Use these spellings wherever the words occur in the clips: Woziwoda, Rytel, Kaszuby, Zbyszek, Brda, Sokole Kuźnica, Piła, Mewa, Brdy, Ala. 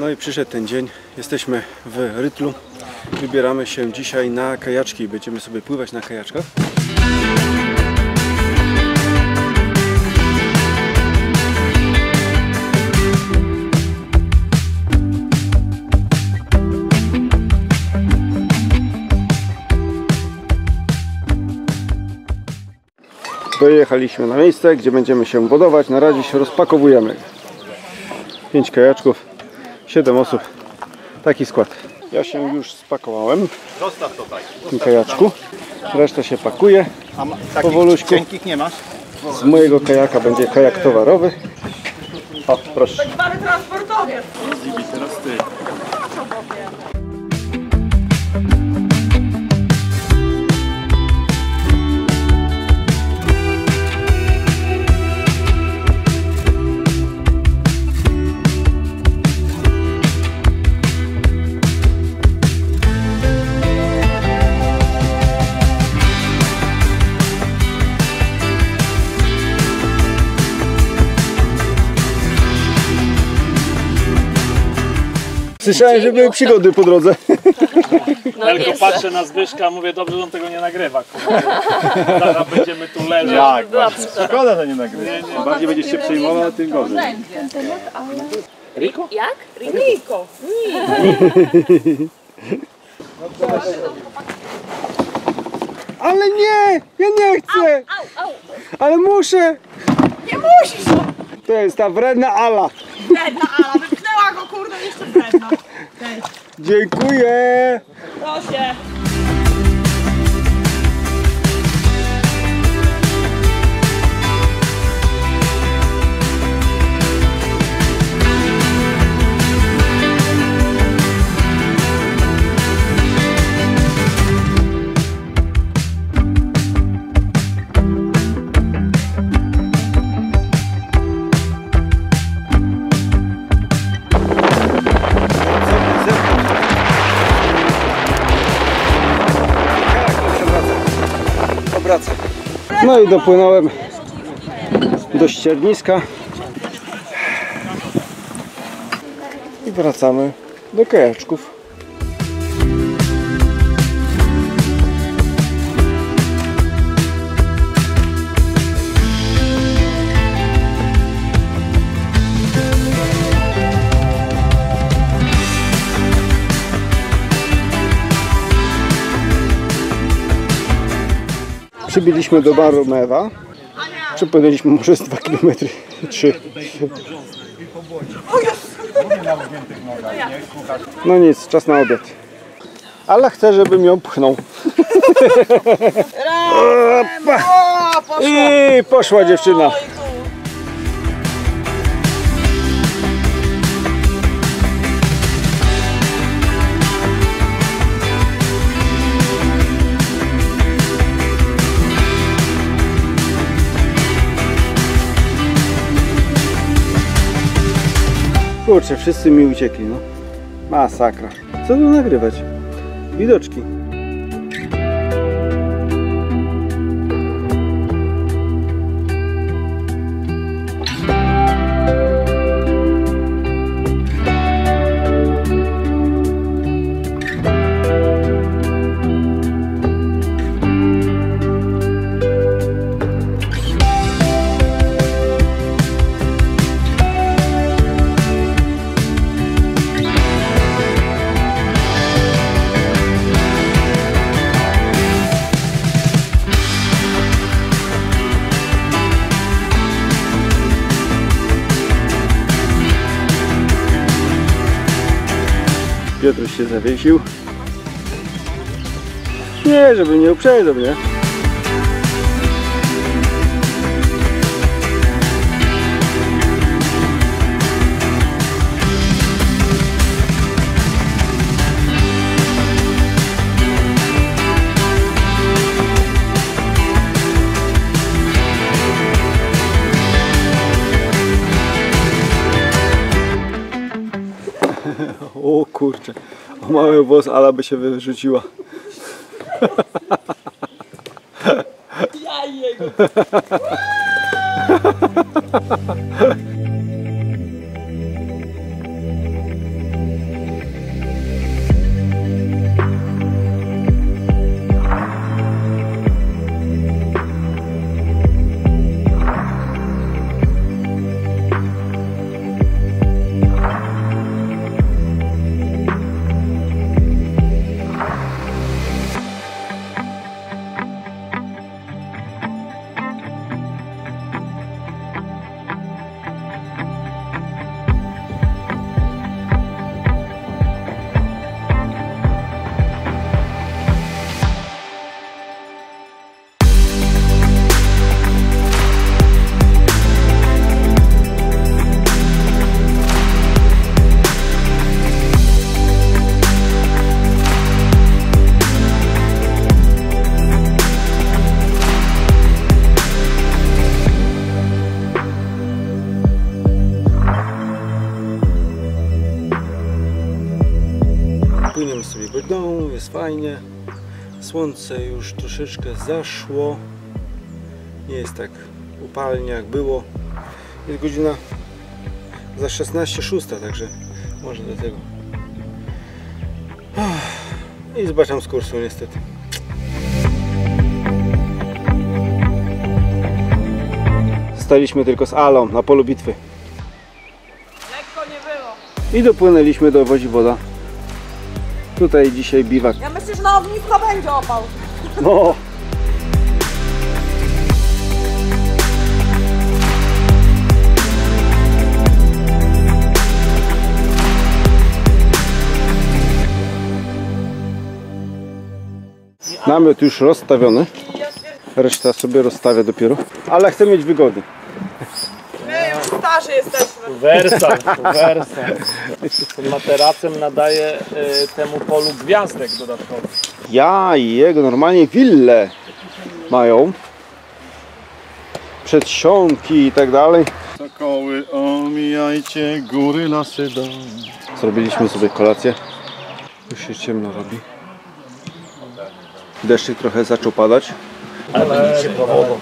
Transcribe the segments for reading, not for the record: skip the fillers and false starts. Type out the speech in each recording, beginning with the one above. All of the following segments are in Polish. No i przyszedł ten dzień, jesteśmy w Rytlu, wybieramy się dzisiaj na kajaczki, będziemy sobie pływać na kajaczkach. Dojechaliśmy na miejsce, gdzie będziemy się wodować. Na razie się rozpakowujemy. 5 kajaczków, 7 osób. Taki skład. Ja się już spakowałem. Zostaw tutaj. W tym kajaczku. Reszta się pakuje. Powoluśku. Z mojego kajaka będzie kajak towarowy. O, proszę. Tak zwany transportowiec. Teraz ty. Słyszałem, że były przygody po drodze. No, tylko patrzę na Zbyszka, mówię, dobrze, że on tego nie nagrywa. Zaraz będziemy tu leżeć. Tak, szkoda, że nie nagrywa. Im bardziej będziesz się przejmowała, tym gorzej. Riko? Jak? Riko. Ale nie! Ja nie chcę! Ale muszę! Nie musisz! To jest ta wredna Ala. Wredna Ala, wypchnęła go, kurde, jeszcze wredna. Dziękuję. Proszę. No i dopłynąłem do ścierniska i wracamy do kajaczków. Przybyliśmy do baru Mewa. Przepłynęliśmy może z 2 km 3. No nic, czas na obiad. Ale chcę, żebym ją pchnął. I poszła dziewczyna. Kurczę, wszyscy mi uciekli, no. Masakra. Co tu nagrywać? Widoczki. Piotruś się zawiesił. Nie, żeby nie uprzedzał mnie. O kurczę, o mały włos Ala by się wyrzuciła. Ja jego. płyniemy sobie brdą, jest fajnie. Słońce już troszeczkę zaszło. Nie jest tak upalnie jak było. Jest godzina za 16:06, także może do tego. I zobaczam z kursu niestety. Zostaliśmy tylko z Alą na polu bitwy. Lekko nie było. I dopłynęliśmy do Woziwoda. Tutaj dzisiaj biwak. Ja myślę, że na ognisko będzie opał. No. Namiot już rozstawiony. Reszta sobie rozstawia dopiero. Ale chcę mieć wygody. My już starzy jesteśmy. Wersal. Z materacem nadaje temu polu gwiazdek dodatkowych. Ja i jego normalnie wille mają. Przedsionki i tak dalej. Sokoły omijajcie, góry lasy dom. Zrobiliśmy sobie kolację. Już się ciemno robi. Deszczyk trochę zaczął padać. Ale się powodu.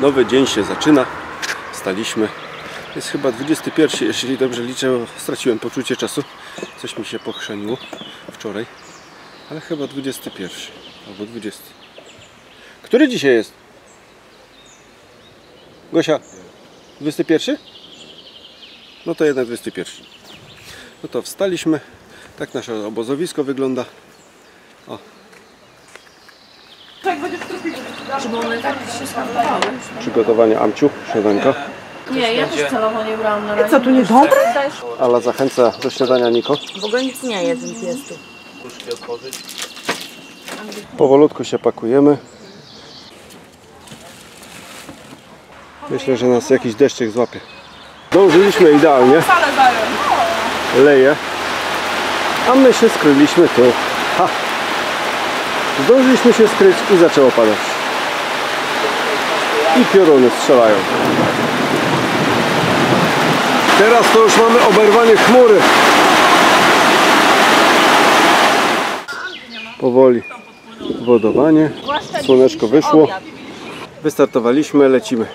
Nowy dzień się zaczyna. Staliśmy. Jest chyba 21, jeżeli dobrze liczę, bo straciłem poczucie czasu. Coś mi się pochrzeniło wczoraj. Ale chyba 21 albo 20. Który dzisiaj jest? Gosia, 21? No to jednak 21. No to wstaliśmy. Tak nasze obozowisko wygląda. O. Przygotowanie amciu, śniadanka. Nie, ja też celowo nie brałam na razie. Co, tu niedobre? Ala zachęca do śniadania Niko. W ogóle nic nie jedzę, jest tu. Powolutku się pakujemy. Myślę, że nas jakiś deszczyk złapie. Dążyliśmy idealnie. Leje. A my się skryliśmy tu. Ha! Zdążyliśmy się skryć i zaczęło padać. I pioruny strzelają. Teraz to już mamy oberwanie chmury. Powoli wodowanie. Słoneczko wyszło. Wystartowaliśmy, lecimy.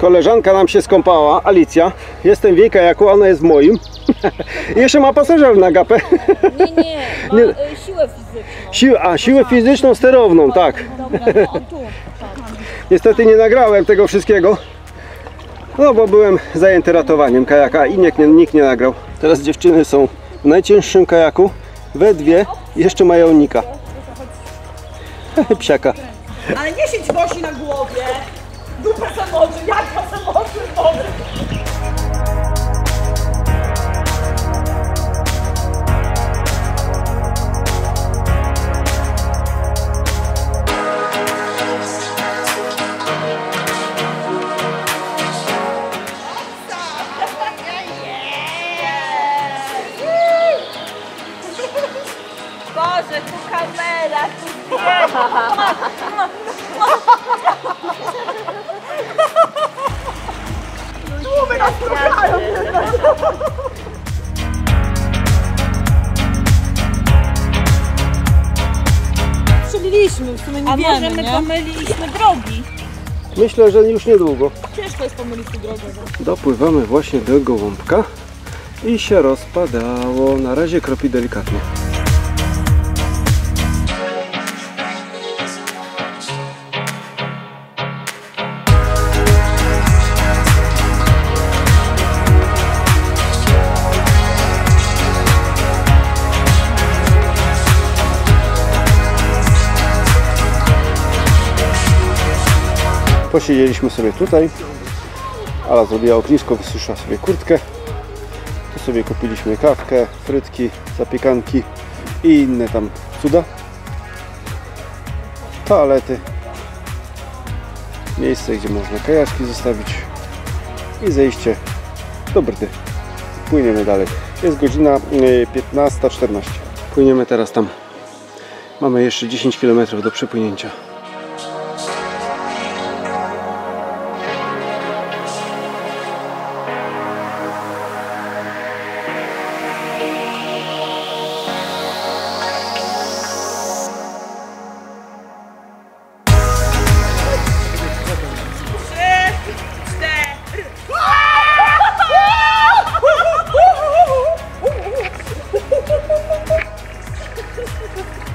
Koleżanka nam się skąpała, Alicja. Jestem wielka, jak ona jest w moim. Jeszcze ma pasażer na gapę. Nie. Ma siłę fizyczną. Siłę fizyczną sterowną, tak. Niestety nie nagrałem tego wszystkiego. No bo byłem zajęty ratowaniem kajaka i nikt nie nagrał. Teraz dziewczyny są w najcięższym kajaku. We dwie jeszcze mają Nika. Psiaka. Ale 10 wosi na głowie. Dupa samoczy, jaka samoczy, wodę. Boże, tu kamera, tu Przyliliśmy, w sumie nie wiemy, może my pomyliliśmy drogi? Myślę, że już niedługo. Ciężko jest pomylić drogę. Dopływamy właśnie do gołąbka i się rozpadało. Na razie kropi delikatnie. Posiedzieliśmy sobie tutaj. Ala zrobiła ognisko, wysuszyła sobie kurtkę. Tu sobie kupiliśmy kawkę, frytki, zapiekanki. i inne tam cuda. Toalety. Miejsce, gdzie można kajaczki zostawić. I zejście do Brdy. Płyniemy dalej. Jest godzina 15:14. Płyniemy teraz tam. Mamy jeszcze 10 km do przepłynięcia.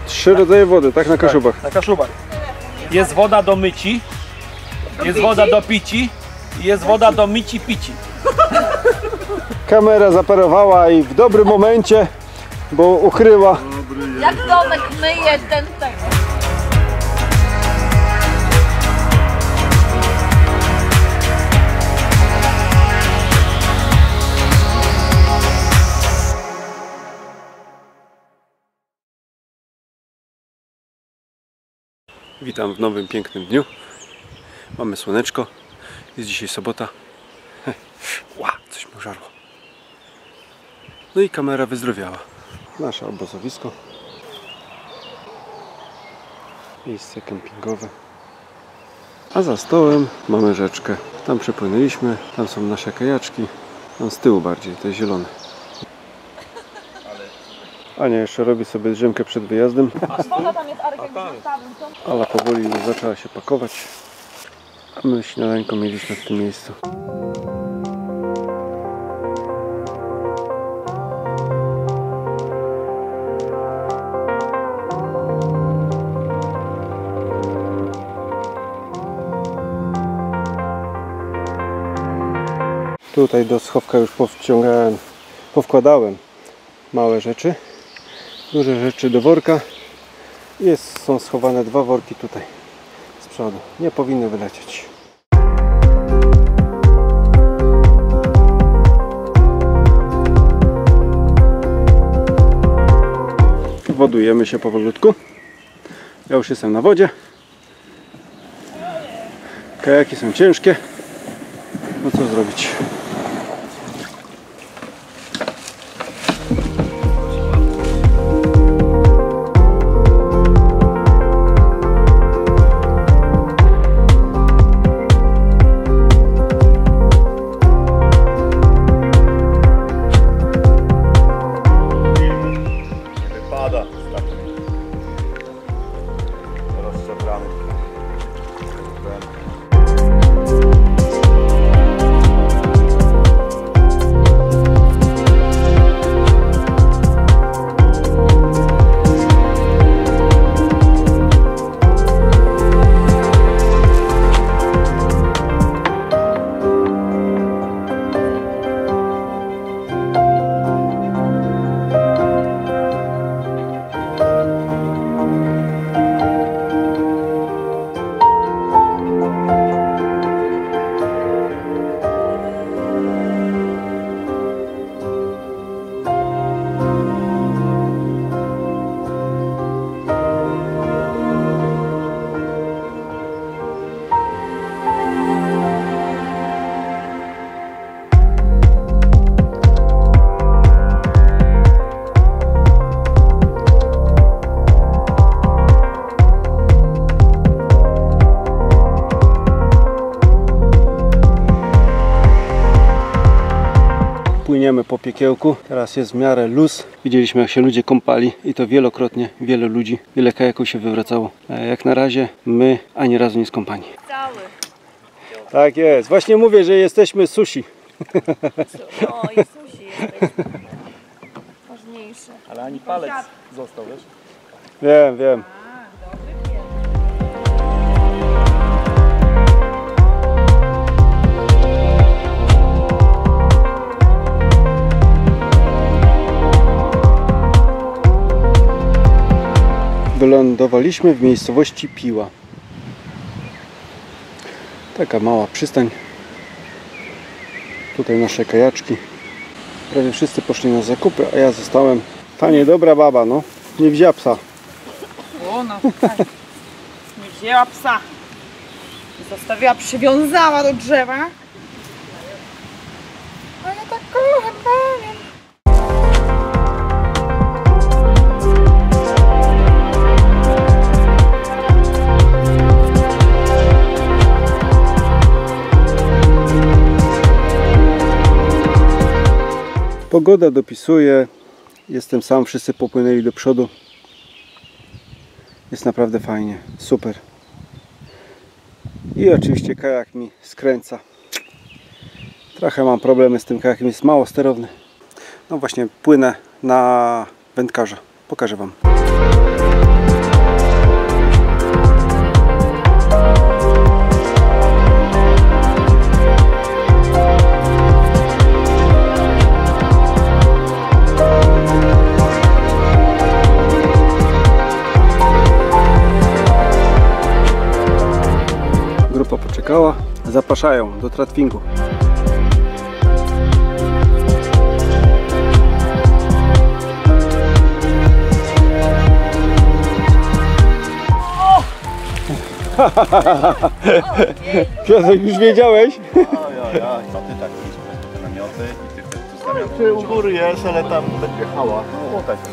Trzy rodzaje wody, tak? Na Kaszubach. Na Kaszubach. Jest woda do myci, jest woda do pici i jest woda do myci pici. Kamera zaparowała i w dobrym momencie, bo ukryła. Jak Tomek myje ten tego. Witam w nowym, pięknym dniu. Mamy słoneczko. Jest dzisiaj sobota. Ła, coś mi żarło. No i kamera wyzdrowiała. Nasze obozowisko. Miejsce kempingowe. A za stołem mamy rzeczkę. Tam przepłynęliśmy. Tam są nasze kajaczki. Tam z tyłu bardziej, to jest zielone. Ania jeszcze robi sobie drzemkę przed wyjazdem. Ala powoli już zaczęła się pakować. A my śniadanko mieliśmy w tym miejscu. Tutaj do schowka już powciągałem, powkładałem małe rzeczy. Duże rzeczy do worka. Są schowane dwa worki tutaj z przodu. Nie powinny wylecieć. Wodujemy się powolutku. Ja już jestem na wodzie. Kajaki są ciężkie. No co zrobić? Płyniemy po piekiełku, teraz jest w miarę luz. Widzieliśmy, jak się ludzie kąpali i to wielokrotnie, wiele ludzi, wiele kajaków się wywracało. Jak na razie my ani razu nie skąpani. Cały. Tak jest, właśnie mówię, że jesteśmy sushi. No i sushi jest ważniejsze. Ale ani palec został, wiesz? Wiem, wiem. Wylądowaliśmy w miejscowości Piła. Taka mała przystań. Tutaj nasze kajaczki. Prawie wszyscy poszli na zakupy, a ja zostałem. Tanie dobra baba, no. Nie wzięła psa. O, no tak. Nie wzięła psa. Zostawiła, przywiązała do drzewa. A ja tak kocham, panie. Pogoda dopisuje, jestem sam, wszyscy popłynęli do przodu. Jest naprawdę fajnie, super. I oczywiście kajak mi skręca. Trochę mam problemy z tym kajakiem, jest mało sterowny. No właśnie, płynę na wędkarza, pokażę wam. Poczekała, zapraszają do tratwingu. Piasek, już wiedziałeś? Ja, co ty tak te namioty i ty u góry jest, ale tam będzie hała.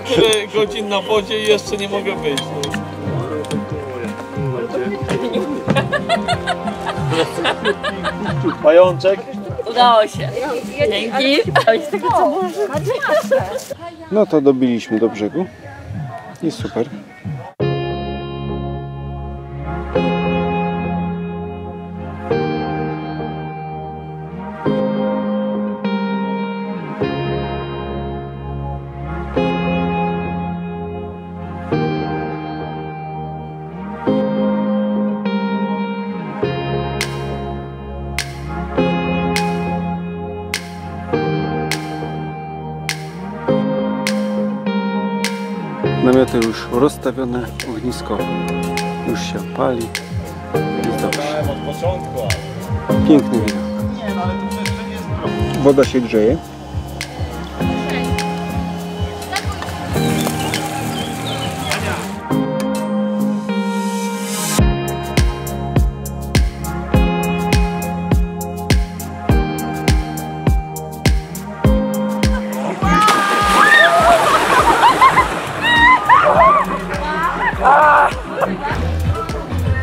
3 godzin na wodzie i jeszcze nie mogę wyjść. Pajączek. Udało się. Dzięki. No to dobiliśmy do brzegu. Jest super. Namioty już rozstawione, ognisko już się pali. Jest dobrze. Piękny widok. Woda się grzeje.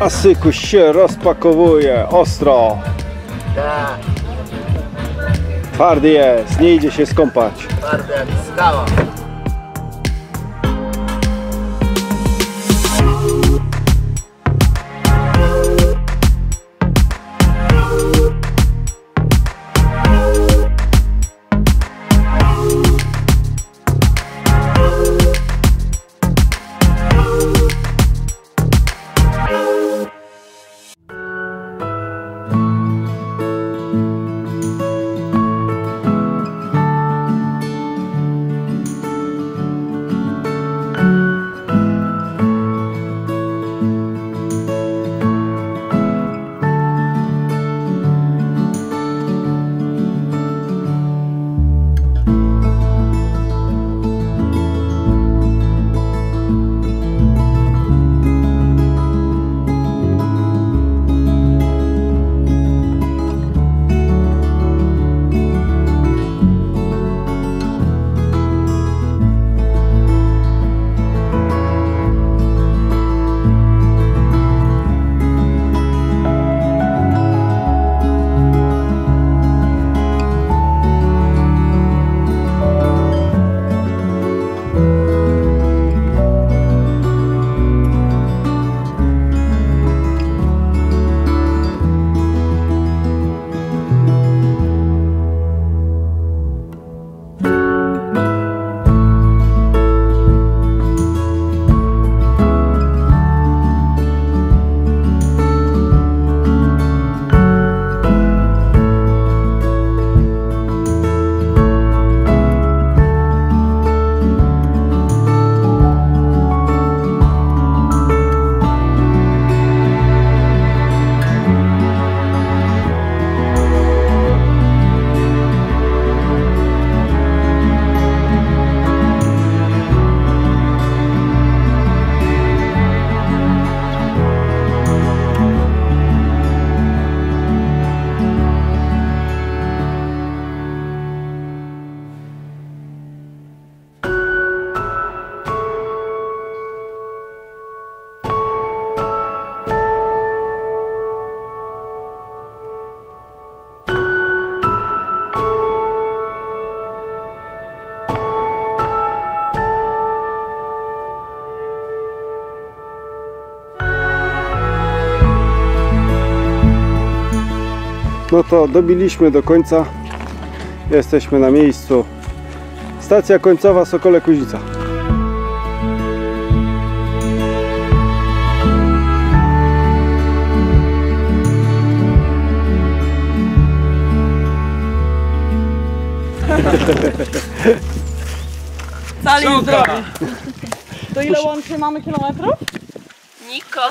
A sykuś się rozpakowuje, ostro. Twardy jest, nie idzie się skąpać. Twardy jak skała. No to dobiliśmy do końca. Jesteśmy na miejscu. Stacja końcowa Sokole Kuźnica. Cali zdrowi. To ile łącznie mamy kilometrów? Niko.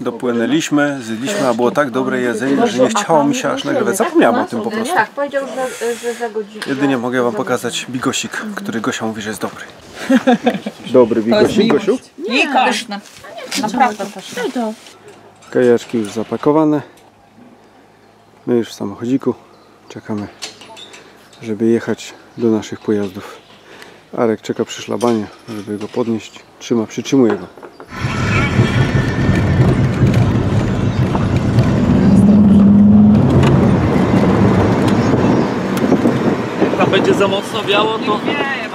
Dopłynęliśmy, zjedliśmy, a było tak dobre jedzenie, że nie chciało mi się aż nagrywać. Zapomniałam o tym po prostu. Tak, powiedział, że za godzinę. Jedynie mogę wam pokazać bigosik, który Gosia mówi, że jest dobry. Dobry bigosik, Gosiu? Niko. Naprawdę też. Kajaczki już zapakowane. My już w samochodziku. Czekamy, żeby jechać do naszych pojazdów. Arek czeka przy szlabanie, żeby go podnieść. Przytrzymuje go. Jak tam będzie za mocno biało, to...